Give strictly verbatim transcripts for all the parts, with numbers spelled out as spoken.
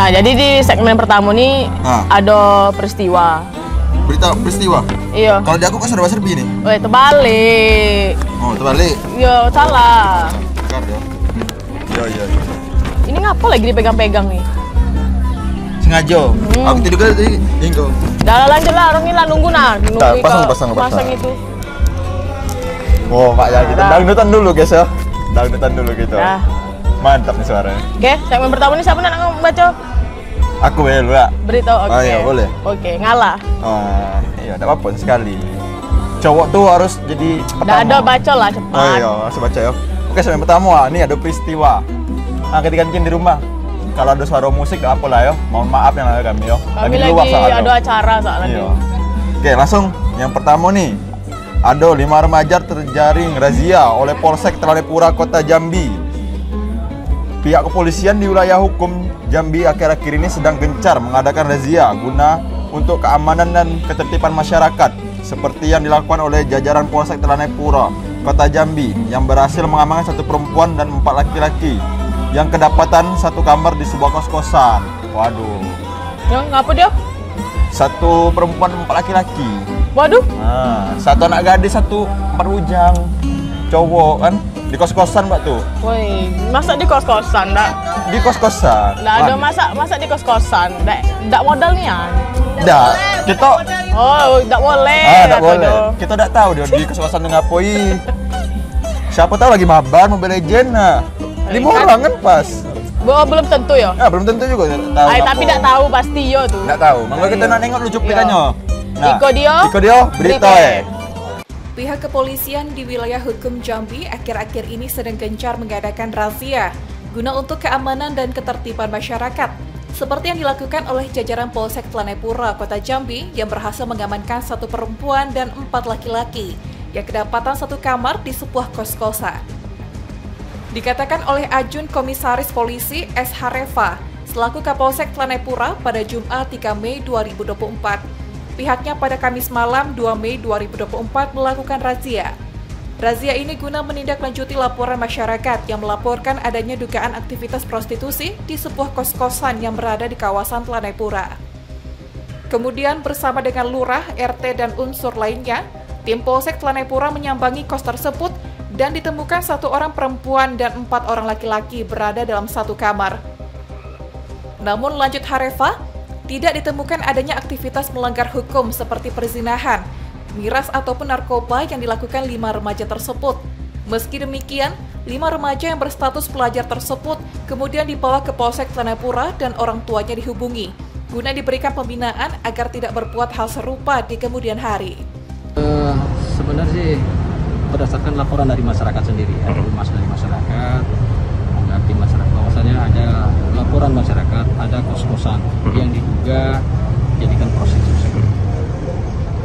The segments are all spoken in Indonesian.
Nah, jadi di segmen pertama ini ah. ada peristiwa. Berita peristiwa? Iya. Kalau di aku kan serba-serbi nih. Oh, terbalik. Oh, terbalik. Iya, salah. Bentar ya. Iya, iya. Ini ngapa lagi dipegang-pegang nih? Sengaja. Hmm. Aku tadi juga tadi inggo. Dah lanjut lah, orang ini lah nunggu nah. Nunggu pasang, pasang, pasang. Pasang itu. Wow, Pak Jaki. Dangdutan dulu, guys ya. Dangdutan dulu gitu. Nah. Mantap nih suaranya. Oke, okay, segmen pertama nih siapa nak membaca? Aku ya, lu ya. Beritahu, oke. Okay. Oh, iya, boleh. Oke, okay, ngalah. Oh, iya, enggak apa-apa sekali. Cowok tuh harus jadi pertama. Enggak ada, bacalah cepat. Oh, iya, langsung baca ya. Oke, segmen pertama. Ini ada peristiwa. Nah, ketika mungkin di rumah kalau ada suara musik enggak apalah ya. Mohon maaf yang ada kami ya. Kami lagi, lagi luar, ada acara soalnya. Iya. Oke, langsung yang pertama nih. Ada lima remaja terjaring razia oleh Polsek Telaga Pura Kota Jambi. Pihak kepolisian di wilayah hukum Jambi akhir-akhir ini sedang gencar mengadakan razia guna untuk keamanan dan ketertiban masyarakat seperti yang dilakukan oleh jajaran Polsek Telaga Pura Kota Jambi yang berhasil mengamankan satu perempuan dan empat laki-laki yang kedapatan satu kamar di sebuah kos-kosan. Waduh. Yang ngapa dia? Satu perempuan dan empat laki-laki. Waduh. Nah, satu anak gadis, satu perujang cowok kan di kos-kosan, Mbak tuh. Woi, masak di kos-kosan, Mbak? Di kos-kosan. Enggak ada masak, masak di kos-kosan. Enggak modal nih, ya. Enggak. Kita oh, enggak boleh. Ah, enggak boleh. Doh. Kita enggak tahu dia di kos-kosan ngapain. Siapa tahu lagi mabar Mobile Legends. Nah, lima orang kan pas. Bo, belum tentu ya. Ya, belum tentu juga tahu. Ay, tapi enggak tahu pasti yo tuh. Enggak tahu. Mangga kita nak nengok lucu pitanya. Nah, Iko Dio, Iko Dio, beritae. Pihak kepolisian di wilayah hukum Jambi akhir-akhir ini sedang gencar mengadakan razia guna untuk keamanan dan ketertiban masyarakat. Seperti yang dilakukan oleh jajaran Polsek Telanaipura Kota Jambi yang berhasil mengamankan satu perempuan dan empat laki-laki yang kedapatan satu kamar di sebuah kos-kosan. Dikatakan oleh Ajun Komisaris Polisi S. Harefa selaku Kapolsek Telanaipura pada Jumat tiga Mei dua ribu dua puluh empat. Pihaknya pada Kamis malam dua Mei dua ribu dua puluh empat melakukan razia. Razia ini guna menindaklanjuti laporan masyarakat yang melaporkan adanya dugaan aktivitas prostitusi di sebuah kos-kosan yang berada di kawasan Telanaipura. Kemudian bersama dengan lurah, R T dan unsur lainnya, tim Polsek Telanaipura menyambangi kos tersebut dan ditemukan satu orang perempuan dan empat orang laki-laki berada dalam satu kamar. Namun lanjut Harefa, tidak ditemukan adanya aktivitas melanggar hukum seperti perzinahan, miras ataupun narkoba yang dilakukan lima remaja tersebut. Meski demikian, lima remaja yang berstatus pelajar tersebut kemudian dibawa ke Polsek Telaga Pura dan orang tuanya dihubungi, guna diberikan pembinaan agar tidak berbuat hal serupa di kemudian hari. Uh, sebenarnya sih berdasarkan laporan dari masyarakat sendiri, ya, humas dari masyarakat, menghadapi masyarakat bahwasanya ada laporan masyarakat ada kos-kosan yang diduga jadikan prostitusi.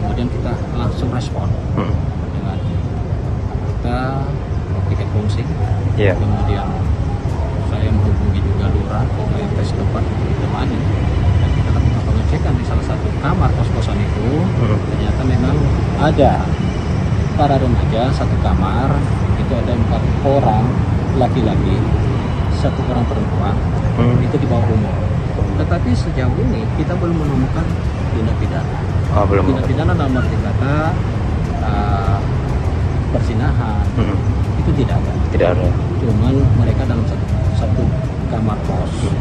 Kemudian kita langsung respon dengan kita tiket fungsi. Yeah. Kemudian saya menghubungi juga lurah, kemudian tes tempat temani. Dan kita lakukan pengecekan di salah satu kamar kos-kosan itu. Ternyata memang ada para remaja satu kamar itu ada empat orang laki-laki, satu orang perempuan. Hmm. Itu di bawah umur. Tetapi sejauh ini kita belum menemukan tindak pidana. Oh, belum. Tindak pidana dalam arti kata uh, persinahan hmm. itu tidak ada. Tidak ada. Cuman mereka dalam satu, satu kamar kos hmm.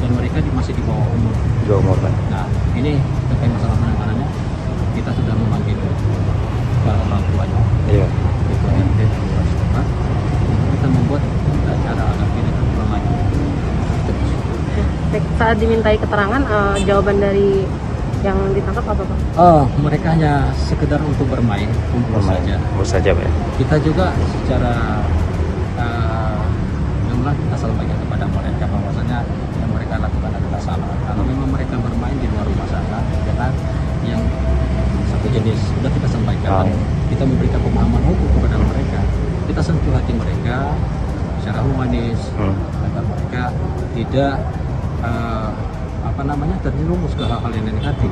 dan mereka masih di bawah umur. Di bawah umur. Nah, ini terkait masalah penanganannya kita sudah memanggil para orang tuanya. Iya. Itu R T setempat. Kita membuat acara agar tidak terulang lagi. Saat dimintai keterangan, uh, jawaban dari yang ditangkap apa, Pak? Oh, mereka hanya sekedar untuk bermain, kumpul saja. Kumpul saja, Pak. Kita juga secara uh, jumlah kita sampaikan kepada mereka bahwasanya yang mereka lakukan adalah salah. Kalau memang mereka bermain di luar rumah sana, karena yang satu jenis sudah kita sampaikan, oh. kita memberikan pemahaman hukum kepada mereka. Kita sentuh hati mereka secara humanis, hmm. agar mereka tidak Uh, apa namanya terjerumus ke hal-hal yang negatif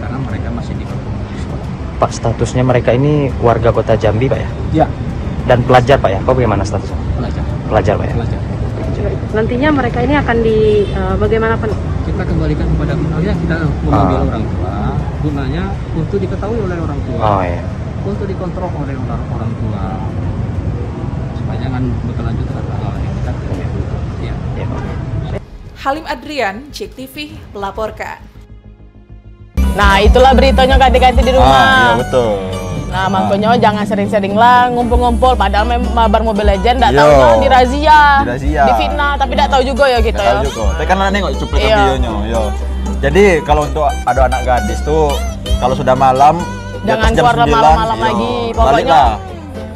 karena mereka masih di sekolah. Pak, statusnya mereka ini warga Kota Jambi, Pak ya? Iya. Dan pelajar, Pak ya? Kok bagaimana statusnya? Pelajar. Pelajar, Pak ya? Pelajar. nantinya mereka ini akan di uh, bagaimana pen kita kembalikan kepada penanya, kita memanggil oh. orang tua gunanya untuk diketahui oleh orang tua, oh, iya. untuk dikontrol oleh orang orang tua supaya jangan berlanjut terhadap hal yang kita lakukan. Ya. Ya. Halim Adrian, Jek T V melaporkan. Nah, itulah beritanya ganti-ganti di rumah. Ah, iya, betul. Nah, makanya ah. jangan sering-sering lah ngumpul-ngumpul. Padahal memang mabar Mobile Legends, tidak tahu lah dirazia, dirazia, difitnah, tapi tidak tahu juga ya gitu gak ya. Tahu juga. Tapi kan nengok cuplikan videonya, yo. Jadi kalau untuk ada anak gadis tuh, kalau sudah malam, jangan keluar malam-malam lagi. Pokoknya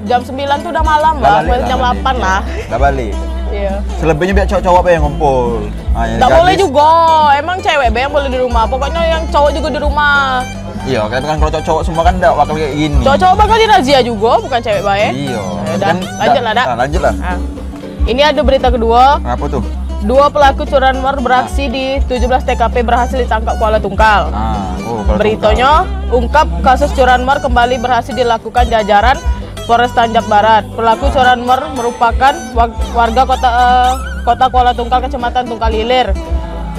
jam sembilan tuh udah malam lah, jam delapan lah. Udah balik. Iya. Selebihnya biar cowok-cowok yang ngumpul. Nah, nggak boleh juga, emang cewek yang boleh di rumah. Pokoknya yang cowok juga di rumah. Iya, kan kalau cowok-cowok semua kan nggak bakal kayak gini. Cowok-cowok bakal dirazia juga, bukan cewek baik. Iya. Dan lanjutlah, Dak. Nah, lanjutlah. Nah. Ini ada berita kedua. Apa tuh? Dua pelaku curanmor beraksi nah. di tujuh belas T K P berhasil ditangkap Kuala Tungkal. Nah, oh, Kuala beritanya Tungkal. Ungkap kasus curanmor kembali berhasil dilakukan jajaran Polres Tanjung Barat. Pelaku curanmor merupakan warga kota uh, Kota Kuala Tungkal, Kecamatan Tungkal Ilir.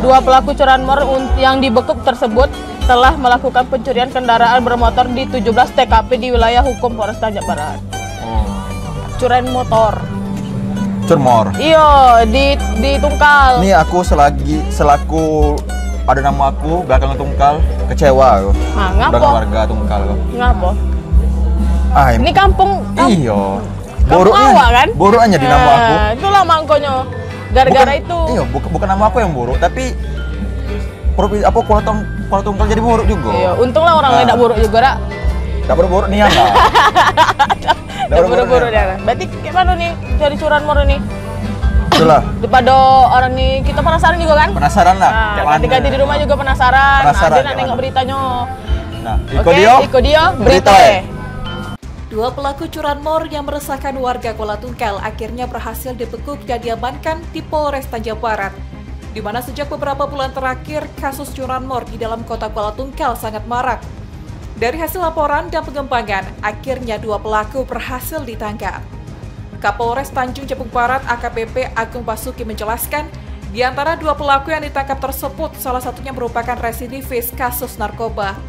Dua pelaku curanmor yang dibekuk tersebut telah melakukan pencurian kendaraan bermotor di tujuh belas T K P di wilayah hukum Polres Tanjung Barat. Oh. Curian motor. Curmor. Iya, di di Tungkal. Nih aku selagi selaku ada nama aku belakang Tungkal kecewa. Nah, ngapo? Warga Tungkal. Ngapo? Ah, ini kampung, kampung iyo boroknya kan boroknya di nama aku itulah mangkonyo gara-gara itu iyo bukan bukan nama aku yang borok tapi provinsi apa Kuala Tungkal, Kuala Tungkal jadi borok juga iyo untunglah orang nah. lain tidak borok juga dak tidak borok-borok nih enggak tidak borok-borok dia berarti gimana nih cari curanmor nih itulah daripada orang nih kita penasaran juga kan penasaran lah nah, ketika di rumah juga penasaran penasaran nah, nengok beritanya nah iko dia iko dia berita Dua pelaku curanmor yang meresahkan warga Kuala Tungkal akhirnya berhasil dibekuk dan diamankan di Polres Tanjung Barat. Di mana sejak beberapa bulan terakhir, kasus curanmor di dalam kota Kuala Tungkal sangat marak. Dari hasil laporan dan pengembangan, akhirnya dua pelaku berhasil ditangkap. Kapolres Tanjung Jabung Barat A K B P Agung Basuki menjelaskan, di antara dua pelaku yang ditangkap tersebut, salah satunya merupakan residivis kasus narkoba.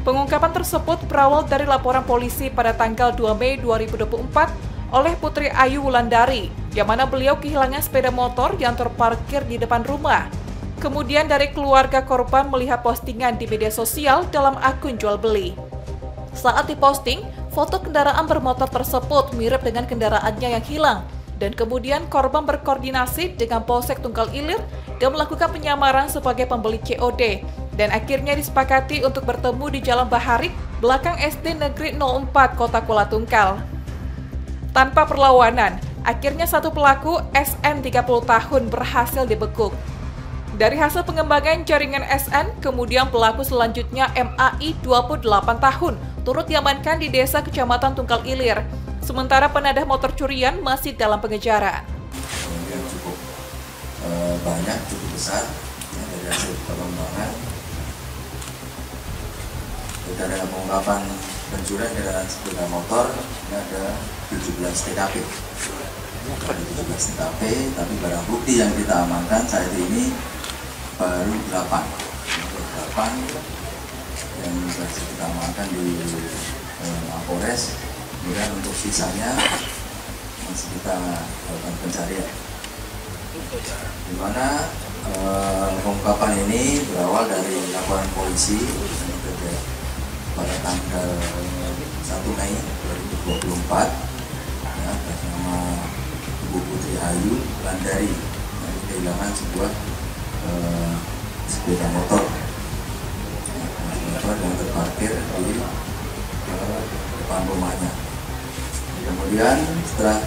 Pengungkapan tersebut berawal dari laporan polisi pada tanggal dua Mei dua ribu dua puluh empat oleh Putri Ayu Wulandari, yang mana beliau kehilangan sepeda motor yang terparkir di depan rumah. Kemudian dari keluarga korban melihat postingan di media sosial dalam akun jual beli. Saat diposting, foto kendaraan bermotor tersebut mirip dengan kendaraannya yang hilang, dan kemudian korban berkoordinasi dengan Polsek Tungkal Ilir dan melakukan penyamaran sebagai pembeli C O D. Dan akhirnya disepakati untuk bertemu di Jalan Bahari, belakang S D Negeri nol empat Kota Kuala Tungkal. Tanpa perlawanan, akhirnya satu pelaku S N tiga puluh tahun berhasil dibekuk. Dari hasil pengembangan jaringan S N, kemudian pelaku selanjutnya M A I dua puluh delapan tahun turut diamankan di desa Kecamatan Tungkal Ilir. Sementara penadah motor curian masih dalam pengejaran. Yang cukup eh, banyak, cukup besar ya, dari hasil pengembangan. Kita ada pengungkapan pencurian kendaraan sepeda motor, ini ada tujuh belas T K P. Ada tujuh belas T K P, tapi barang bukti yang kita amankan saat ini baru delapan. delapan yang berhasil kita amankan di Mapolres. Eh, kemudian untuk sisanya masih kita lakukan pencarian. Di mana eh, pengungkapan ini berawal dari laporan polisi pada tanggal satu Mei dua ribu dua puluh empat ya, bersama Ibu Putri Ayu Wulandari yang kehilangan sebuah eh, sepeda motor ya, motor yang terparkir di eh, depan rumahnya. Kemudian setelah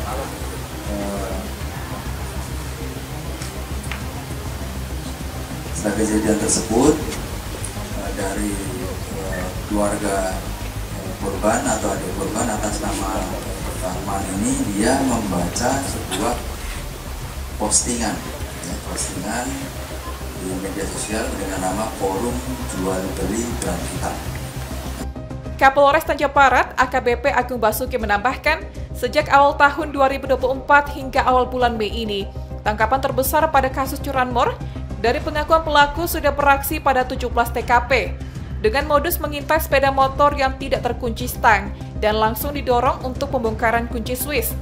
eh, setelah kejadian tersebut eh, dari keluarga korban atau adik korban atas nama Rahman ini dia membaca sebuah postingan ya, postingan di media sosial dengan nama Forum Jual Beli Berat Hitam. Kapolres Tanjung Barat A K B P Agung Basuki menambahkan, sejak awal tahun dua ribu dua puluh empat hingga awal bulan Mei ini Tangkapan terbesar pada kasus curanmor, dari pengakuan pelaku sudah beraksi pada tujuh belas T K P, dengan modus mengintai sepeda motor yang tidak terkunci stang dan langsung didorong untuk pembongkaran kunci Swiss.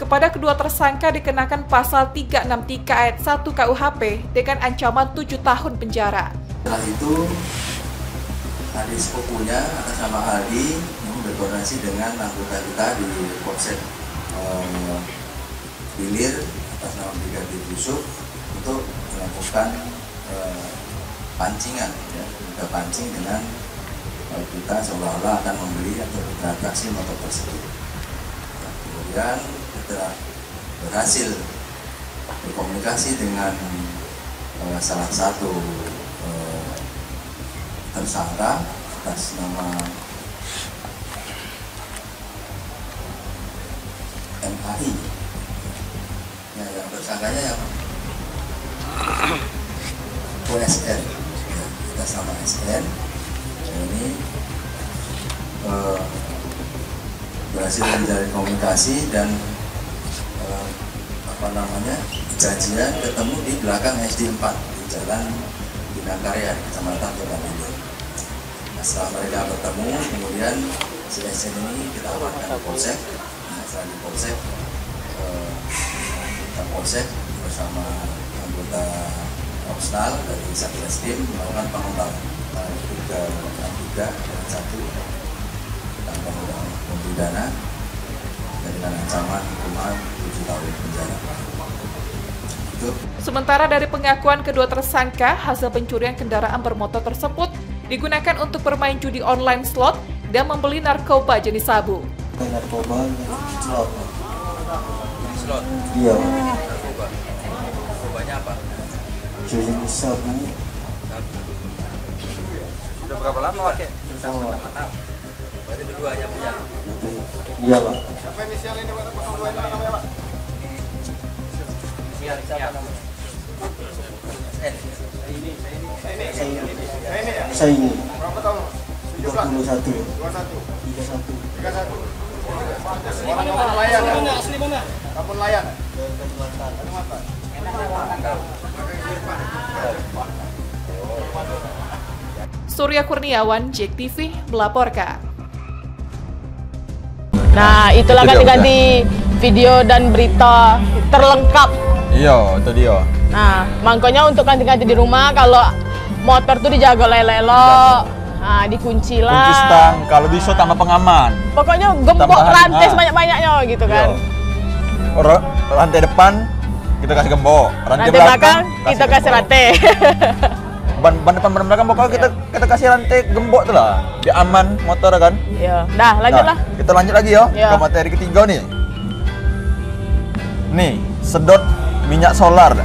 Kepada kedua tersangka dikenakan pasal tiga enam tiga ayat satu K U H P dengan ancaman tujuh tahun penjara. Setelah itu, adik sepupunya atas nama Aldi yang berkoordinasi dengan anggota kita di Polsek eh, Ilir atas nama Brigadir Yusuf untuk melakukan eh, pancingan, ya, kita pancing dengan eh, kita seolah-olah akan membeli atau bertransaksi motor tersebut. Nah, kemudian kita berhasil berkomunikasi dengan eh, salah satu eh, tersangka atas nama M H I, ya, yang tersangkanya yang O S N, ya, atas nama S N. Dan ini eh, berhasil menjalin komunikasi dan eh, apa namanya janjian ketemu di belakang S D empat di Jalan Binakarya di Kecamatan Kota Jambi. Setelah mereka bertemu, kemudian si S N ini kita amankan ke polsek. Nah, setelah di polsek, eh, kita polsek bersama anggota opsional dari Satreskrim melakukan pengembangan tiga tiga dan satu tentang pembidana dengan ancaman hukuman tujuh tahun penjara. Itu. Sementara dari pengakuan kedua tersangka, hasil pencurian kendaraan bermotor tersebut digunakan untuk bermain judi online slot dan membeli narkoba jenis sabu. Narkoba slot. Jenis slot. Iya. Narkoba. Narkobanya apa? Jenis sabu. Sabu. Sudah berapa lama pakai? Sudah berapa tahun? Berarti berdua aja punya. Iya, Pak. Siapa inisial ini, Pak? Namanya, Pak? Inisial siapa namanya? Eh. Ini, ini, ini, ini. Saya ini. Berapa tahun? dua puluh satu, dua puluh satu, tiga puluh satu, tiga puluh satu. Orang Lampung Layan. Asli mana? Lampung Layan. Kalimantan. Kalimantan. Surya Kurniawan, Jek T V melaporkan. Nah, itulah ganti-ganti video dan berita terlengkap. Iya, itu dia. Nah, makanya untuk ganti-ganti di rumah kalau motor tuh dijaga lelelo, nah, dikunci lah. Kunci stang, kalau bisa tambah pengaman. Pokoknya gembok rantai sebanyak-banyaknya gitu kan. Iya. Rantai depan kita kasih gembok, rantai, rantai belakang, belakang kita kasih rantai. ban, ban depan, ban belakang pokoknya kita iya. kita kasih rantai gembok tuh lah. Biar aman motor kan. Iya. Nah, lanjutlah. Nah, kita lanjut lagi ya iya. ke materi ketiga nih. Nih, sedot minyak solar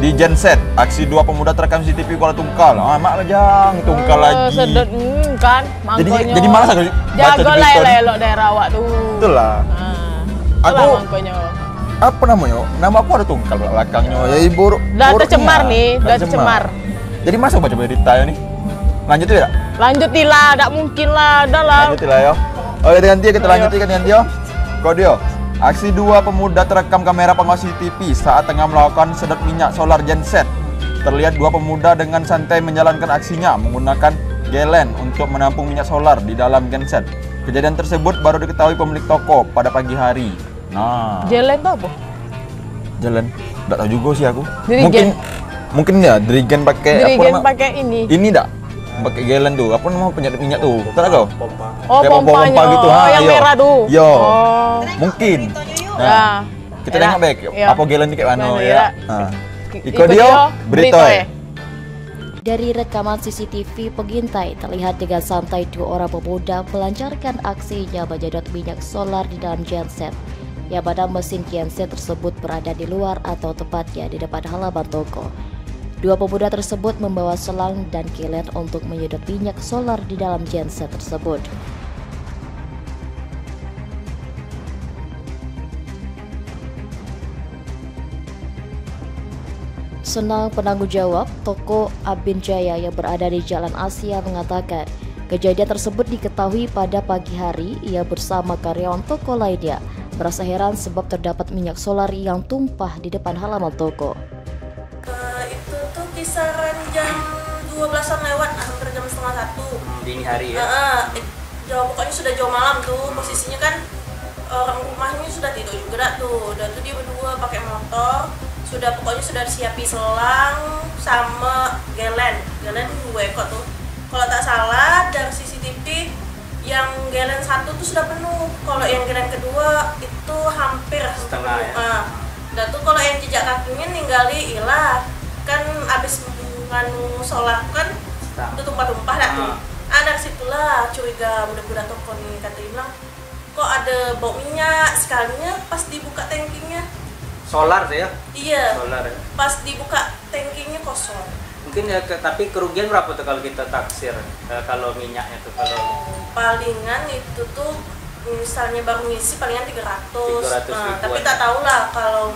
di genset, aksi dua pemuda terekam C C T V Kuala Tungkal. Ah, mak lajang, Tungkal oh, lagi. Sedot, hmm, kan, jadi, jadi malas aku baca di berita lelok daerah awak tuh. Itulah. Nah, aku, mangkonyo. Apa namanya? Nama aku ada Tungkal belakangnya. Ya, ibu. Udah tercemar nih, udah tercemar. Jadi masa baca berita ya nih? Lanjut ya? Lanjutilah, tidak mungkin lah, dah lah. Lanjutilah yo. Oke, ganti kita lanjut dengan dia. Kode yo. Aksi dua pemuda terekam kamera pengawas C C T V saat tengah melakukan sedot minyak solar genset. Terlihat dua pemuda dengan santai menjalankan aksinya menggunakan gelen untuk menampung minyak solar di dalam genset. Kejadian tersebut baru diketahui pemilik toko pada pagi hari. Nah, gelen itu apa? Gelen? Nggak tahu juga sih aku. Dirigen. Mungkin, mungkin ya dirigen pakai. Dirigen pakai ini. Ini nggak? Pakai gelen tuh, apa namanya penyedot minyak tuh? Tahu enggak? Pompa. Oh, pompa, pompa, pompa gitu. Oh, ha, yang yo. merah tuh. Yo. Oh. Mungkin. Nah, nah. Kita tengok baik. Apa gelen ini kayak mana ya? Nah. Iko dia berita. Dari rekaman C C T V pengintai terlihat dengan santai dua orang pemuda melancarkan aksinya menyedot minyak solar di dalam genset. Yang pada mesin genset tersebut berada di luar atau tepatnya di depan halaman toko. Dua pemuda tersebut membawa selang dan kilet untuk menyedot minyak solar di dalam genset tersebut. Senang penanggung jawab toko Abin Jaya yang berada di Jalan Asia mengatakan kejadian tersebut diketahui pada pagi hari ia bersama karyawan toko lainnya merasa heran sebab terdapat minyak solar yang tumpah di depan halaman toko. Uh, itu tuh kisaran jam dua belasan lewat, hampir jam setengah satu. Dini hari ya? Uh, uh, pokoknya sudah jauh malam tuh, posisinya kan orang rumahnya sudah tidur juga tuh. Dan tuh dia berdua pakai motor, sudah pokoknya sudah disiapi selang sama gelen. Gelen dua ekor tuh. Kalau tak salah dari C C T V yang gelen satu tuh sudah penuh, kalau yang gelen kedua itu hampir setengah penuh. Ya? Nah, dan tuh kalau yang jejak kakinya ninggali ilah kan abis menganu solar kan itu tumpah-tumpah dah tuh. Ah, dari situlah curiga mudah-mudahan toko nih, kata bilang kok ada bau minyak. Sekalinya pas dibuka tankinya solar ya? Iya. Solar ya? Pas dibuka tankinya kosong. Mungkin ya, tapi kerugian berapa tuh kalau kita taksir kalau minyaknya tuh? Kalau palingan itu tuh misalnya baru ngisi palingan tiga ratus, tiga ratus nah, tapi tak tahu lah kalau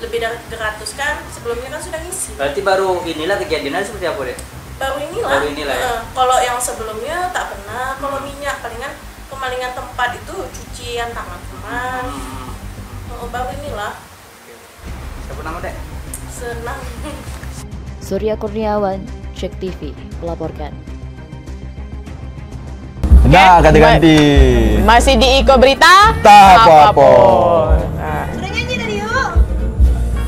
lebih dari tiga ratus kan sebelumnya kan sudah ngisi. Berarti baru inilah kejadiannya seperti apa deh? Baru inilah, baru inilah ya? Nah, kalau yang sebelumnya tak pernah. Kalau minyak palingan kemalingan tempat itu cucian tangan teman. Oh, baru inilah. Siapa nama deh? Senang. Surya Kurniawan, Cek T V, melaporkan. Nah, ganti-ganti. Masih di Iko Berita? Tak apa-apa. Nah. Udah nyanyi tadi yuk.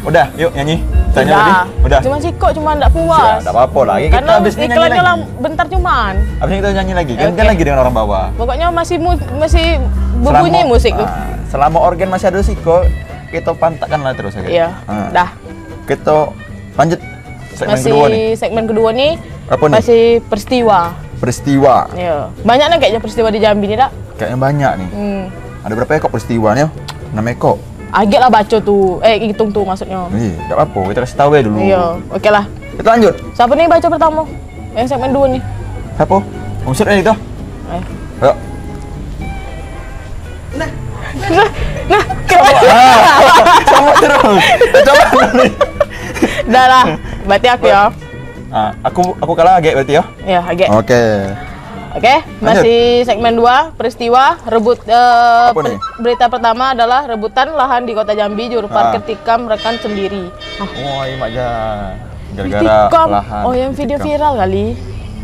Udah, yuk nyanyi. Tanya tadi. Udah. Cuma sih kok cuma enggak puas. Enggak apa-apa lagi. Kita habis nyanyi lagi. Iklannya bentar cuman. Habis kita nyanyi lagi. Gantian okay. Lagi dengan orang bawah. Pokoknya masih masih berbunyi selama, musik tuh. Uh, selama organ masih ada siko, kita pantakkanlah terus aja. Iya. Uh. Dah. Kita lanjut. Segmen masih kedua nih. Segmen kedua nih, apa nih? Masih peristiwa. Peristiwa. Iya. Banyak nih kayaknya peristiwa di Jambi nih, Dak. Kayaknya banyak nih. Hmm. Ada berapa ekor peristiwanya? enam ekor. Agak lah baca tuh. Eh, hitung tuh maksudnya. Iya, enggak apa-apa. Kita kasih tahu ya dulu. Iya, oke lah. Kita lanjut. Siapa nih baca pertama? Yang segmen dua nih. Siapa? Om Sud nih, toh. Eh. Ayo. Nah. Nah, nah. Coba. Coba terus. Coba. Udah lah. Berarti aku ya. Nah, aku aku kalah agak berarti ya. Iya, agak. Oke. Okay. Oke, okay, masih segmen dua, peristiwa rebut uh, per, berita pertama adalah rebutan lahan di Kota Jambi, juru parkir ah. tikam rekan sendiri. Ah. Oh, iya aja. Gara-gara lahan. Oh, yang video tikam. Viral kali.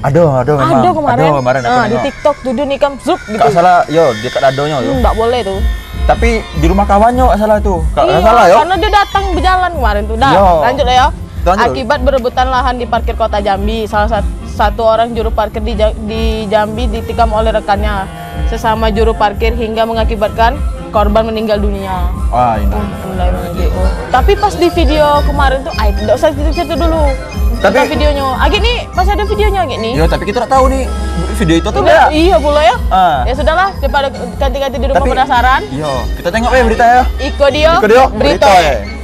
Aduh, aduh memang. Aduh kemarin. Aduh, kemarin aku ah, di TikTok tuh dia nikam zup gitu. Enggak salah, yo, dia kat dadonya yo. Enggak hmm, boleh tuh. Tapi di rumah kawannya enggak salah tuh. Enggak salah yo. Karena dia datang berjalan kemarin tuh. Dah, lanjut lah ya. Akibat berebutan lahan di parkir Kota Jambi, salah satu orang juru parkir di, di Jambi ditikam oleh rekannya sesama juru parkir hingga mengakibatkan korban meninggal dunia. Wah, ini. Uh, Tapi pas di video kemarin tuh, ay, tidak usah cerita dulu. Tapi kita videonya, agak nih, masih ada videonya agak nih. Iya, tapi kita nggak tahu nih video itu tuh enggak. Iya, pula ya. Uh. Ya sudahlah, daripada ganti-ganti di rumah tapi, penasaran. Iya, kita tengok ya berita ya. Iko Dio, Iko Dio, berita. berita.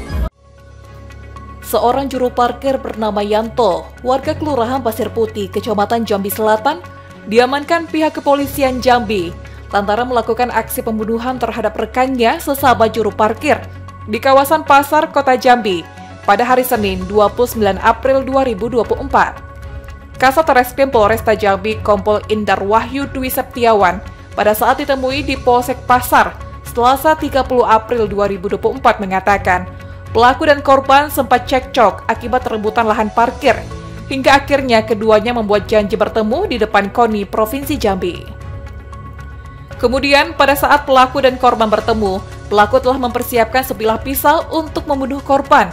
Seorang juru parkir bernama Yanto, warga Kelurahan Pasir Putih, Kecamatan Jambi Selatan, diamankan pihak kepolisian Jambi lantaran melakukan aksi pembunuhan terhadap rekannya sesama juru parkir di kawasan Pasar Kota Jambi pada hari Senin dua puluh sembilan April dua ribu dua puluh empat. Kasat Reskrim Polres Jambi Kompol Indar Wahyu Dwi Septiawan pada saat ditemui di Polsek Pasar Selasa tiga puluh April dua ribu dua puluh empat mengatakan, pelaku dan korban sempat cekcok akibat rebutan lahan parkir, hingga akhirnya keduanya membuat janji bertemu di depan KONI Provinsi Jambi. Kemudian pada saat pelaku dan korban bertemu, pelaku telah mempersiapkan sebilah pisau untuk membunuh korban.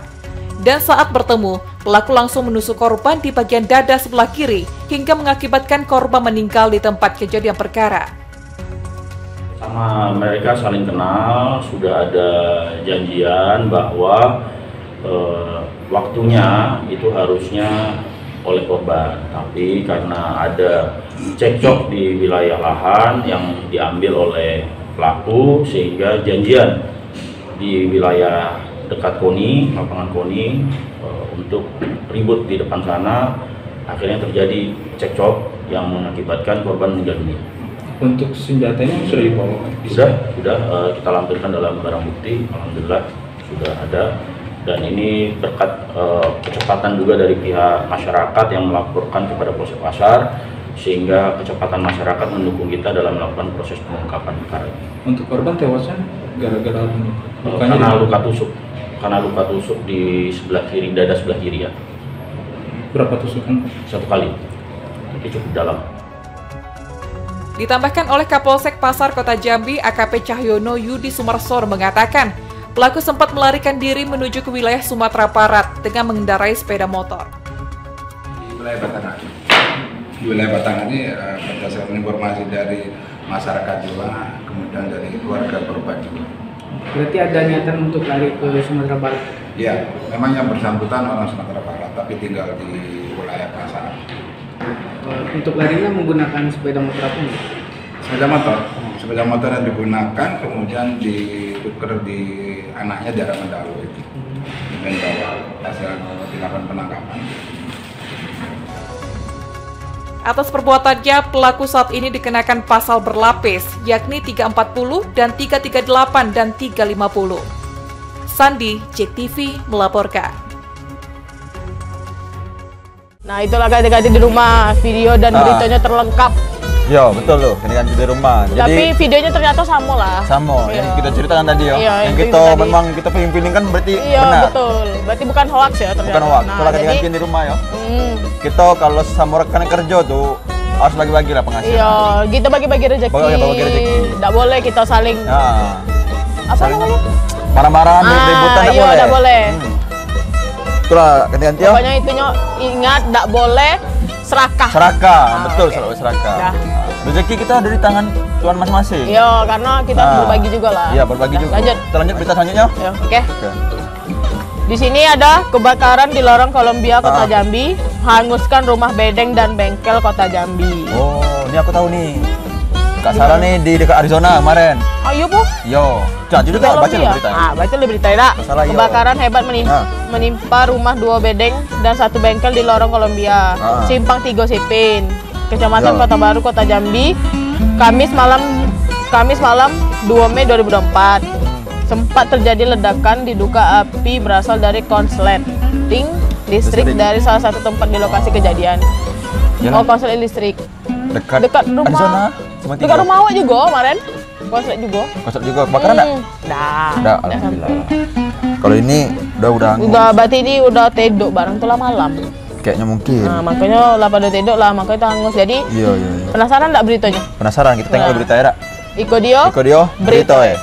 Dan saat bertemu, pelaku langsung menusuk korban di bagian dada sebelah kiri hingga mengakibatkan korban meninggal di tempat kejadian perkara. Sama mereka saling kenal, sudah ada janjian bahwa eh, waktunya itu harusnya oleh korban, tapi karena ada cekcok di wilayah lahan yang diambil oleh pelaku sehingga janjian di wilayah dekat KONI, lapangan KONI eh, untuk ribut di depan sana, akhirnya terjadi cekcok yang mengakibatkan korban meninggal dunia. Untuk senjatanya sudah dibawa? Sudah, sudah uh, kita lampirkan dalam barang bukti, alhamdulillah sudah ada. Dan ini berkat uh, kecepatan juga dari pihak masyarakat yang melaporkan kepada Polsek Pasar, sehingga kecepatan masyarakat mendukung kita dalam melakukan proses pengungkapan perkara ini. Untuk korban tewasnya? gara-gara lukanya karena luka tusuk, karena luka tusuk di sebelah kiri, dada sebelah kiri ya. Berapa tusukan? Satu kali, tapi cukup dalam. Ditambahkan oleh Kapolsek Pasar Kota Jambi, A K P Cahyono Yudi Sumarsor mengatakan, pelaku sempat melarikan diri menuju ke wilayah Sumatera Barat dengan mengendarai sepeda motor. Di wilayah Batangan, di wilayah Batangan ini berdasarkan informasi dari masyarakat juga, kemudian dari keluarga korban juga. Berarti ada niatan untuk lari ke Sumatera Barat? Iya, memang yang bersangkutan orang Sumatera Barat, tapi tinggal di wilayah Pasar. Untuk larinya menggunakan sepeda motor apa? Sepeda motor, sepeda motor yang digunakan kemudian dituker di anaknya daerah Mendalu itu, dan bawa hasil tindakan penangkapan. Atas perbuatannya, pelaku saat ini dikenakan pasal berlapis, yakni tiga ratus empat puluh dan tiga tiga delapan dan tiga lima nol. Sandi, J E K T V melaporkan. Nah itulah ganti-ganti di rumah, video dan nah. beritanya terlengkap. Yo betul loh, ganti-ganti di rumah. Jadi, tapi videonya ternyata sama lah. Sama, yang kita ceritakan tadi ya. Yang, yang kita tadi. memang kita pilih-pilih kan berarti iya, benar. betul, berarti bukan hoax ya ternyata. Bukan hoax, nah, kalau ganti-ganti di rumah ya. Hmm. Kita kalau sama rekan kerja tuh harus bagi-bagi lah penghasilan. Iya, kita bagi-bagi rezeki. Bagi-bagi rezeki. Tidak boleh kita saling. Nah. Apa namanya? Marah-marahan, ributan tidak boleh. Iya, tidak boleh. Hmm. Itulah ganti-ganti ya. Pokoknya itunya ingat tidak boleh serakah. Serakah, ah, betul okay. selalu serakah. Nah. Rezeki kita ada di tangan Tuhan masing-masing. Iya, karena kita nah. berbagi juga lah. Iya, berbagi nah, juga. Lanjut. Kita lanjut berita selanjutnya. Oke. Okay. Okay. Di sini ada kebakaran di lorong Kolombia Kota ah. Jambi, hanguskan rumah bedeng dan bengkel Kota Jambi. Oh, ini aku tahu nih. Kak Sarah nih di dekat Arizona kemarin. Oh, iya, Bu. Yo. Nah, jadi kita baca berita. Ah, baca berita ya. Kebakaran hebat menimpa, menimpa rumah dua bedeng dan satu bengkel di lorong Kolombia, ah. Simpang Tigo Sipin, Kecamatan Kota Baru, Kota Jambi, Kamis malam, Kamis malam dua Mei dua ribu dua puluh empat. Sempat terjadi ledakan, diduga api berasal dari konsleting listrik dari salah satu tempat di lokasi kejadian. Oh, konsleting listrik. Dekat, dekat rumah. Arizona, dekat rumah awak juga kemarin. Konslet juga. Konslet juga. Kebakaran enggak? Hmm. Enggak. Enggak, alhamdulillah. Kalau ini udah udah angus. Udah berarti ini udah tedok bareng tuh lah malam. Kayaknya mungkin. Nah, makanya lah pada tedok lah, makanya itu hangus. Jadi iya, iya, iya. Penasaran enggak beritanya? Penasaran, kita tengok nah. berita ya, Dak. Iko Dio. Iko Dio, berita ya.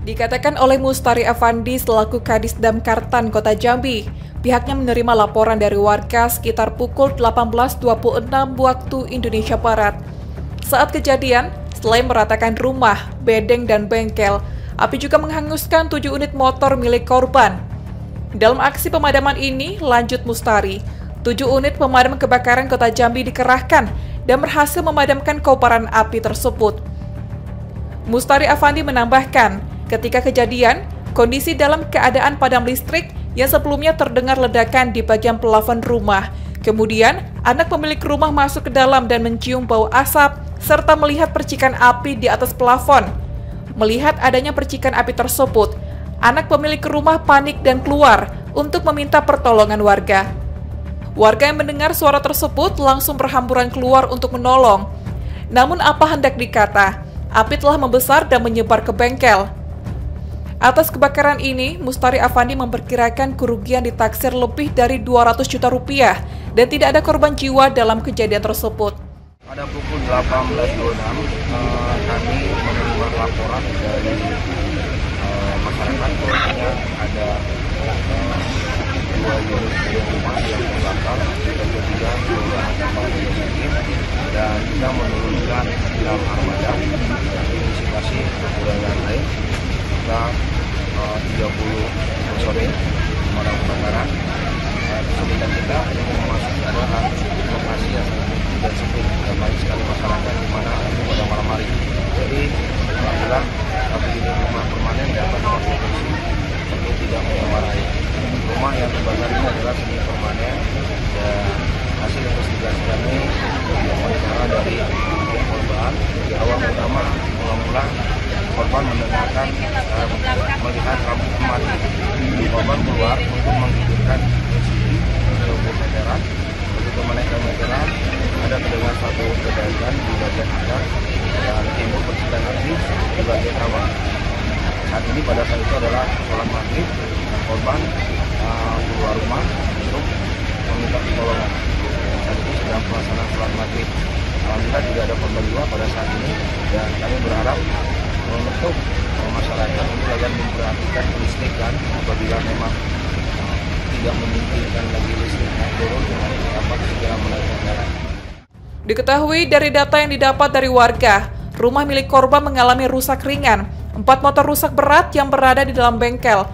Dikatakan oleh Mustari Afandi selaku Kadis Damkartan Kota Jambi, pihaknya menerima laporan dari warga sekitar pukul delapan belas dua puluh enam waktu Indonesia Barat. Saat kejadian, selain meratakan rumah, bedeng, dan bengkel, api juga menghanguskan tujuh unit motor milik korban. Dalam aksi pemadaman ini, lanjut Mustari, tujuh unit pemadam kebakaran Kota Jambi dikerahkan dan berhasil memadamkan kobaran api tersebut. Mustari Afandi menambahkan, ketika kejadian, kondisi dalam keadaan padam listrik yang sebelumnya terdengar ledakan di bagian pelafon rumah. Kemudian, anak pemilik rumah masuk ke dalam dan mencium bau asap, serta melihat percikan api di atas pelafon. Melihat adanya percikan api tersebut, anak pemilik rumah panik dan keluar untuk meminta pertolongan warga. Warga yang mendengar suara tersebut langsung berhamburan keluar untuk menolong. Namun apa hendak dikata, api telah membesar dan menyebar ke bengkel. Atas kebakaran ini, Mustari Afandi memperkirakan kerugian ditaksir lebih dari dua ratus juta rupiah dan tidak ada korban jiwa dalam kejadian tersebut. Pada pukul delapan belas dua puluh enam, eh, kami menerima laporan dari eh, masyarakat bahwa ada dua unit rumah yang terbakar, dan juga dua kapal dan kita menurunkan dalam armada mitigasi kekurangan air. tiga puluh personil pemadam kebakaran. Kesulitan kita memasuki lokasi yang tidak sepi dan banyak sekali masyarakat di mana pada malam hari. Jadi alhamdulillah tapi ini rumah permanen dapat konstruksi tapi tidak menyamai. Rumah yang terbakar ini adalah semi permanen dan hasil investigasi kami wawancara dari korban di awal pertama mula-mula korban mendengarkan uh, melihat lampu mati. Korban keluar untuk menghidupkan lampu meteran. Begitu menaikkan meteran, ada terdengar satu ledakan di bagian atas dan timbul percikan api. korban uh, keluar rumah untuk meminta pertolongan. Saat ini sedang pelaksanaan sholat maghrib. Alhamdulillah tidak ada korban jiwa pada saat ini, dan kami berharap untuk masyarakat kalian memperhatikan listrik, dan apabila memang uh, tidak memungkinkan lagi listrik yang turun, dapat segera menyalakan. Diketahui dari data yang didapat dari warga, rumah milik korban mengalami rusak ringan, empat motor rusak berat yang berada di dalam bengkel.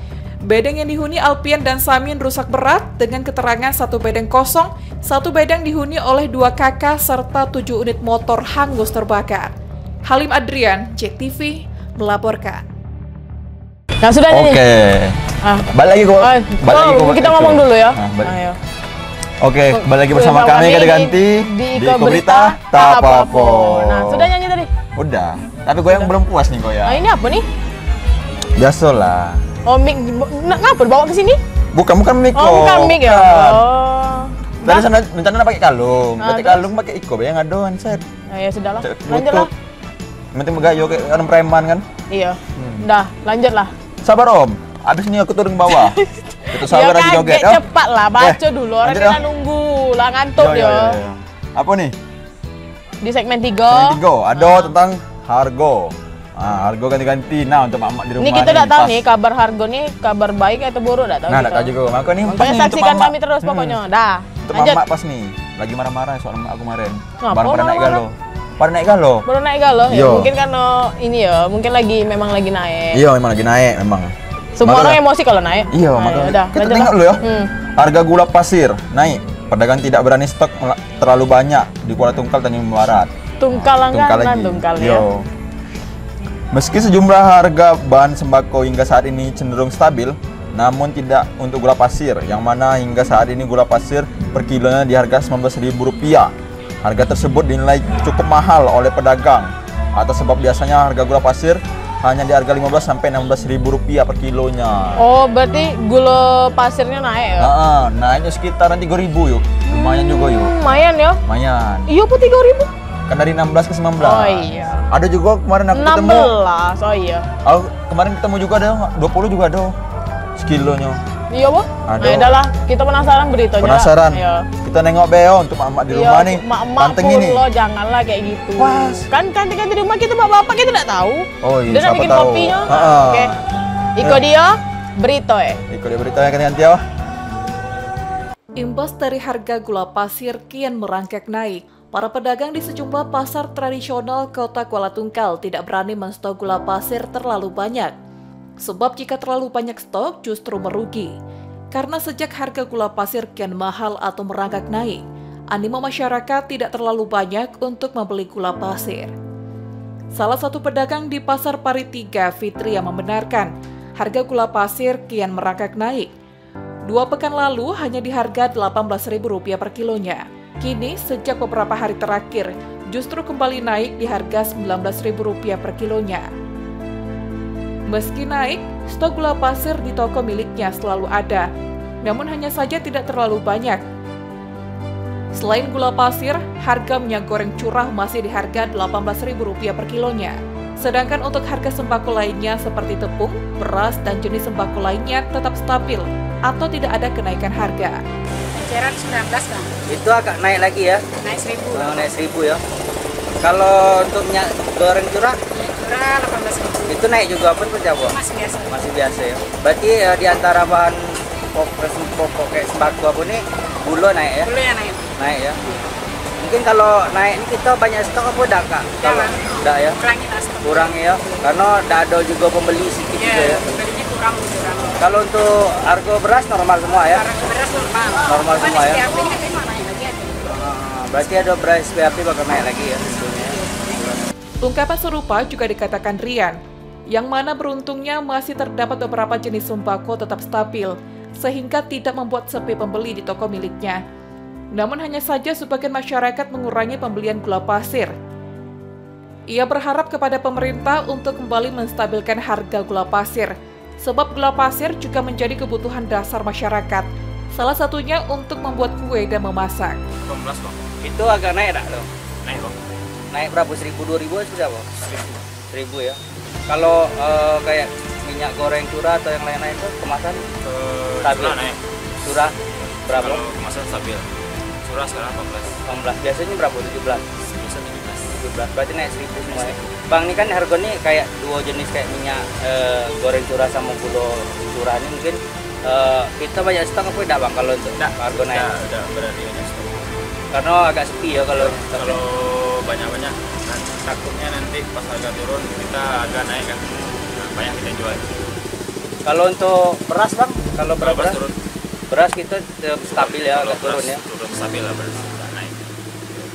Bedeng yang dihuni Alpian dan Samin rusak berat dengan keterangan satu bedeng kosong, satu bedeng dihuni oleh dua kakak serta tujuh unit motor hangus terbakar. Halim Adrian, C T V, melaporkan. Nah sudah nih. Oke. Ah. Balik lagi kok. Ah. Balik lagi kok. Kita ngomong dulu ya. Ah, ayo. Oke, balik lagi bersama Sudah kami, kami Kada Ganti di, di Koberita Tak Apa-apa. Nah, sudah nyanyi tadi? Udah. Tapi gue yang belum puas nih, Goyang. Nah, ini apa nih? Biasalah. Oh, mic. Ngapa bawa ke sini? Bukan, bukan mic. Oh, bukan mic ya. Oh. Tadi sana rencana pakai kalung. Berarti kalung pakai iko, bayang adoan set. Nah, ya sudahlah. Lanjutlah. Nanti megayo kayak orang preman kan? Iya. Udah, lanjutlah. Sabar, Om. Abis ini aku turun ke bawah. Itu sabar lagi joget. Ya cepat lah, baca eh, dulu. Orang kita nunggu lah, ngantuk yo, yo, yo, yo. Apa nih? Di segmen tiga. Segmen tiga, ada ah. tentang harga. Ah, harga ganti-ganti. Nah, untuk mamak di rumah ini kita tidak tahu nih kabar harga nih, kabar baik atau buruk tidak tahu. Nah, tidak tahu juga. Maka nih untuk saksikan mamak. Kami terus pokoknya. Hmm. Dah. Untuk mamak pas nih, lagi marah-marah soal aku kemarin. Barang-barang naik galo. Baru naik galo. Baru naik galo. Ya, mungkin karena ini ya, mungkin lagi memang lagi naik. Iya, memang lagi naik memang. Semua orang emosi kalau naik. Iya, makanya. Kita tengok dulu ya. Hmm. Harga gula pasir naik. Pedagang tidak berani stok terlalu banyak di Kuala Tungkal Tanjung Barat. Tungkal langganan, Tungkal ya. Meski sejumlah harga bahan sembako hingga saat ini cenderung stabil, namun tidak untuk gula pasir, yang mana hingga saat ini gula pasir per kilonya di harga sembilan belas ribu rupiah. Harga tersebut dinilai cukup mahal oleh pedagang, atas sebab biasanya harga gula pasir hanya di harga lima belas sampai enam belas ribu rupiah per kilonya. Oh, berarti gula pasirnya naik ya? Heeh, naiknya sekitaran tiga ribu yuk. Lumayan hmm, juga yuk. Lumayan ya? Lumayan. Iya apa tiga ribu? Kan dari enam belas ke sembilan belas. Oh iya. Ada juga kemarin aku enam belas, ketemu. enam belas, oh iya. Aku kemarin ketemu juga ada dua puluh juga ada sekilonya. Iya, Bu. Nah, adalah kita penasaran beritanya. Penasaran. Iya. Kita nengok beo untuk mak-mak di rumah iya, nih. Panteng ini. Lo janganlah kayak gitu. Mas. Kan kanti-kanti di rumah kita bapak-bapak kita tidak tahu. Oh iya. Dia nak bikin kopinya. Oke. Okay. Iko dia berita ya. Iko dia berita yang ganti-ganti ya. Imbas dari harga gula pasir kian merangkak naik, para pedagang di sejumlah pasar tradisional Kota Kuala Tungkal tidak berani menstok gula pasir terlalu banyak. Sebab jika terlalu banyak stok justru merugi. Karena sejak harga gula pasir kian mahal atau merangkak naik, animo masyarakat tidak terlalu banyak untuk membeli gula pasir. Salah satu pedagang di Pasar Paritiga, Fitri, yang membenarkan harga gula pasir kian merangkak naik. Dua pekan lalu hanya di harga delapan belas ribu rupiah per kilonya. Kini sejak beberapa hari terakhir justru kembali naik di harga sembilan belas ribu rupiah per kilonya. Meski naik, stok gula pasir di toko miliknya selalu ada, namun hanya saja tidak terlalu banyak. Selain gula pasir, harga minyak goreng curah masih di harga delapan belas ribu rupiah per kilonya. Sedangkan untuk harga sembako lainnya seperti tepung, beras, dan jenis sembako lainnya tetap stabil atau tidak ada kenaikan harga. Eceran sembilan belas, Bang. Itu agak naik lagi ya? Naik seribu. Oh, naik seribu ya. Kalau untuk minyak goreng curah? Curah delapan belas ribu. Itu naik juga pun berjauh? Masih biasa. Masih biasa ya. Berarti ya, di antara bahan pokok kayak sembako apa ini, gula naik ya? Gula yang naik. Naik ya. Hmm. Mungkin kalau naik ini kita banyak stok apa udah Kak? Jangan. Udah ya? Kurangin lah stok. Kurangin ya. Karena udah ada juga pembeli sedikit yeah, juga ya? Pembelinya kurang. kurang. Kalau untuk harga beras normal semua ya? Harga beras normal. Normal semua ya? S P H P ini kan naik lagi ya? Berarti ada beras S P H P bakal naik lagi ya? Ungkapan serupa juga dikatakan Rian, yang mana beruntungnya masih terdapat beberapa jenis sembako tetap stabil, sehingga tidak membuat sepi pembeli di toko miliknya. Namun hanya saja sebagian masyarakat mengurangi pembelian gula pasir. Ia berharap kepada pemerintah untuk kembali menstabilkan harga gula pasir, sebab gula pasir juga menjadi kebutuhan dasar masyarakat, salah satunya untuk membuat kue dan memasak. Itu agak naik tak? Naik kok. Naik berapa? seribu, dua ribu sudah, Bang? seribu ya. Kalau uh, kayak minyak goreng curah atau yang lain-lain itu kemasan uh, stabil? Curah naik. Curah berapa? Kalau kemasan stabil. Curah sekarang empat belas. empat belas. Biasanya berapa? tujuh belas. Biasanya tujuh belas. tujuh belas. Berarti naik seribu semua ya. Bang, ini kan harga ini kayak dua jenis kayak minyak uh, goreng curah sama gula curah ini mungkin uh, kita banyak stok apa tidak Bang kalau untuk harga naik? Tidak, tidak berarti banyak stok. Karena agak sepi ya kalau kalau banyak-banyak. Takutnya nanti pas harga turun kita agak naik kan, nah, banyak kita jual. Kalau untuk beras Bang, kalau beras, beras turun, beras kita stabil ya, agak turun ya. Turun stabil lah beras, nggak naik,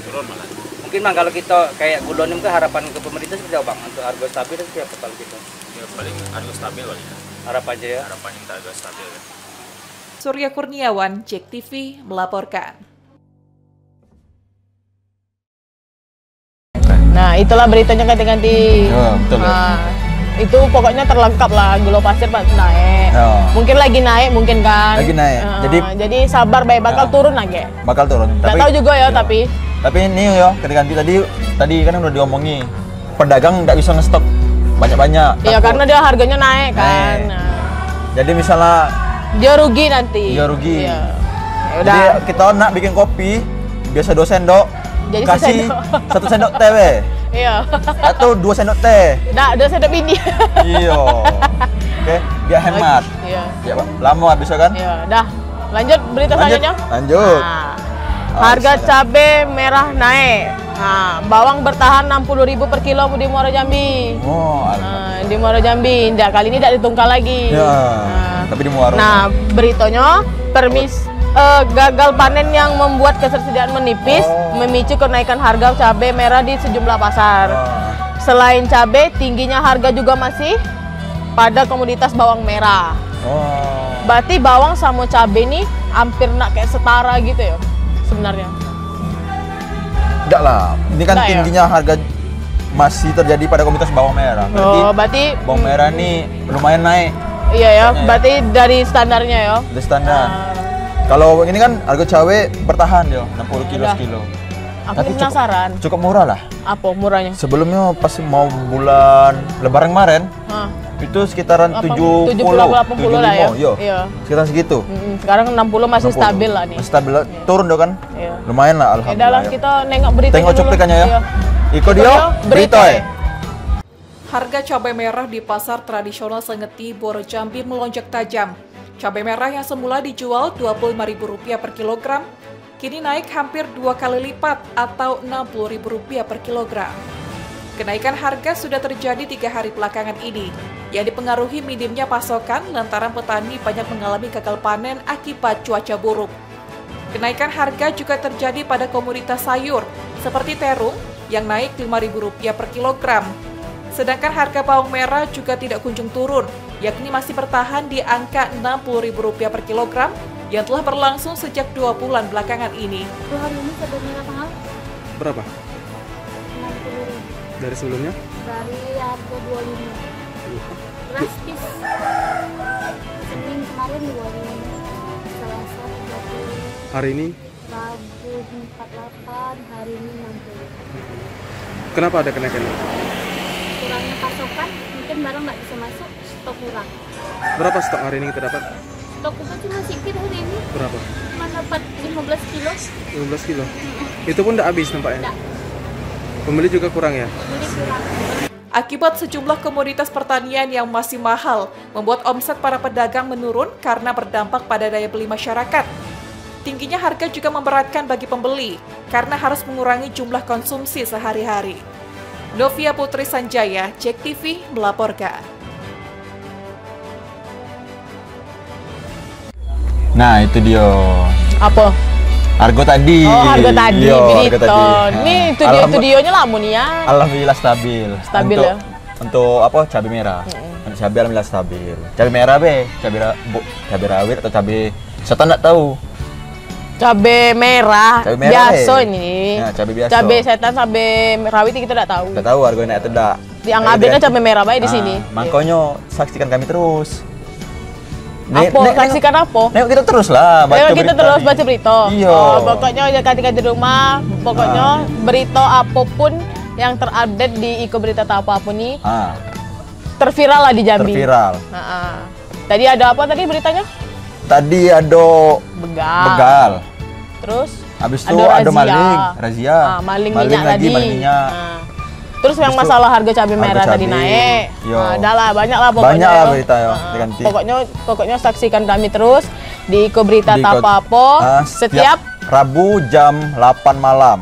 turun malah. Mungkin Bang kalau kita kayak gulon itu harapan ke pemerintah seperti apa Bang untuk harga stabil itu siapa kalau gitu? Ya paling harga stabil paling ya. Harap aja ya. Harapan kita harga stabil ya. Surya Kurniawan, Jek T V melaporkan. Nah, itulah beritanya ganti-ganti. Oh, betul. Nah, itu pokoknya terlengkap lah, gula pasir naik. Oh. Mungkin lagi naik, mungkin kan. Lagi naik. Uh, jadi jadi sabar baik bakal uh, turun lagi. Bakal turun. Nggak tahu juga ya, tapi tapi ini yo ganti-ganti tadi tadi kan udah diomongi. Pedagang nggak bisa ngestok banyak-banyak. Iya, karena dia harganya naik, naik. kan. Nah. Jadi misalnya dia rugi nanti. Dia rugi. Iya. Jadi kita nak bikin kopi biasa dua sendok. Jadi kasih satu sendok teh weh. Iya. Atau dua sendok teh. Nah, dua sendok bindi. Iya. Oke, biar hemat. Iya. Ya, Pak. Lama bisa kan? Iya, dah. Lanjut berita lanjut. selanjutnya. Lanjut. Nah, oh, harga cabai merah naik. Nah, bawang bertahan enam puluh ribu per kilo di Muara Jambi. Oh, nah, di Muara Jambi. Nah, kali ini tidak ditungkal lagi. Ya, nah, tapi di Muara. Nah, beritanya permis Uh, gagal panen yang membuat ketersediaan menipis oh. memicu kenaikan harga cabai merah di sejumlah pasar. Oh. Selain cabai, tingginya harga juga masih pada komoditas bawang merah. Oh. Berarti bawang sama cabai ini hampir nak kayak setara gitu ya sebenarnya. Enggak lah, ini kan Nggak tingginya ya? harga masih terjadi pada komoditas bawang merah. Berarti, oh, berarti bawang merah ini lumayan naik. Iya ya, Tanya. berarti dari standarnya ya. Dari standar. Uh, Kalau ini kan harga cabai bertahan ya, enam puluh kilo Udah. sekilo. Aku Tapi penasaran. Cukup, cukup murah lah. Apa murahnya? Sebelumnya pas mau bulan Lebaran kemarin, Hah. itu sekitaran tujuh puluh, tujuh puluh, delapan puluh lah ya. Yo. Iya. Sekitar segitu. Mm-hmm. Sekarang enam puluh masih enam puluh. Stabil lah nih. Masih stabil, yeah. turun dong kan? Yeah. Lumayan lah alhamdulillah. Ya dalam kita nengok berita. Tengok cuplikannya ya. Iko Dio, berita. Harga cabai merah di pasar tradisional Sengeti Borojambi melonjak tajam. Cabai merah yang semula dijual dua puluh lima ribu rupiah per kilogram, kini naik hampir dua kali lipat atau enam puluh ribu rupiah per kilogram. Kenaikan harga sudah terjadi tiga hari belakangan ini, yang dipengaruhi minimnya pasokan lantaran petani banyak mengalami gagal panen akibat cuaca buruk. Kenaikan harga juga terjadi pada komoditas sayur, seperti terung yang naik lima ribu rupiah per kilogram. Sedangkan harga bawang merah juga tidak kunjung turun, yakni masih bertahan di angka enam puluh ribu rupiah per kilogram yang telah berlangsung sejak dua bulan belakangan ini. Dua hari ini sebelumnya mahal. Berapa? enam puluh ribu. Dari sebelumnya? Dari harga dua puluh lima. Drastis. Senin kemarin dua puluh lima. Selasa tiga puluh. Hari ini? Rabu empat puluh delapan, hari ini enam puluh. Kenapa ada kenaikan? Kurangnya pasokan, mungkin barang nggak bisa masuk. Stok kurang. Berapa stok hari ini kita dapat? Stok kita cuma sedikit hari ini. Berapa? Cuma dapat lima belas kilo. lima belas kilo? Mm-hmm. Itu pun tidak habis nampaknya? Tidak. Pembeli juga kurang ya? Pembeli kurang. Akibat sejumlah komoditas pertanian yang masih mahal, membuat omset para pedagang menurun karena berdampak pada daya beli masyarakat. Tingginya harga juga memberatkan bagi pembeli, karena harus mengurangi jumlah konsumsi sehari-hari. Novia Putri Sanjaya, Jek T V melaporkan. Nah, itu dia. Apa? Argo tadi. Oh, Argo tadi. Yo, Argo tadi. Nah. Nih, itu dia studionya lah Munia. Alhamdulillah stabil. Stabil untuk, ya. Untuk apa? Cabai merah. Mm-hmm. Untuk cabai alhamdulillah stabil. Cabai merah be, cabai cabai rawit atau cabai setan enggak tahu. Cabai merah, cabai merah biasa eh. ini. Nah, cabai biasa. Cabai setan, cabai rawit kita enggak tahu. Enggak tahu harganya enggak tidak. Yang abenya cabai merah baik nah, di sini. Makanya yeah. saksikan kami terus. Apa? Saksikan apa? Nengok kita terus lah baca Nengok kita terus nih. baca berita Iya oh, pokoknya jaga-jaga di rumah. Pokoknya ah. berita apapun yang terupdate di Iko Berita atau apapun nih ah. terviral lah di Jambi. Terviral. Uh-uh. Tadi ada apa tadi beritanya? Tadi ada begal. Begal. Terus? Habis itu ada, ada maling, razia. Ah, maling, maling minyak lagi, tadi. Maling minyak. Nah. Terus yang masalah harga cabai merah harga tadi cabai naik. Nah, ada lah, banyak lah pokoknya. Banyak lah berita yo. Nah, pokoknya, pokoknya saksikan kami terus di Iko Berita di Tapapo uh, setiap, setiap Rabu jam delapan malam.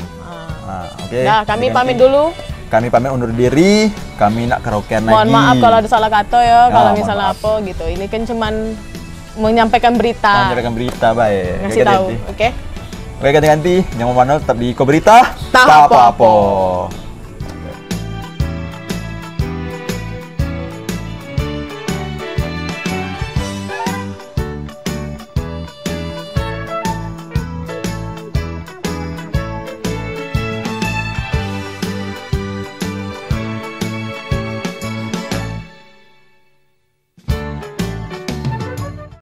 Nah, okay. Nah kami pamit dulu. Kami pamit undur diri. Kami nak karaokean lagi. Mohon maaf kalau ada salah kata ya, nah, kalau misalnya apa gitu. Ini kan cuman menyampaikan berita. Menyampaikan berita, baik. Ngasih tahu, oke? Okay? Oke, ganti-ganti. Yang mau panel tetap di Iko Berita. Tapapo.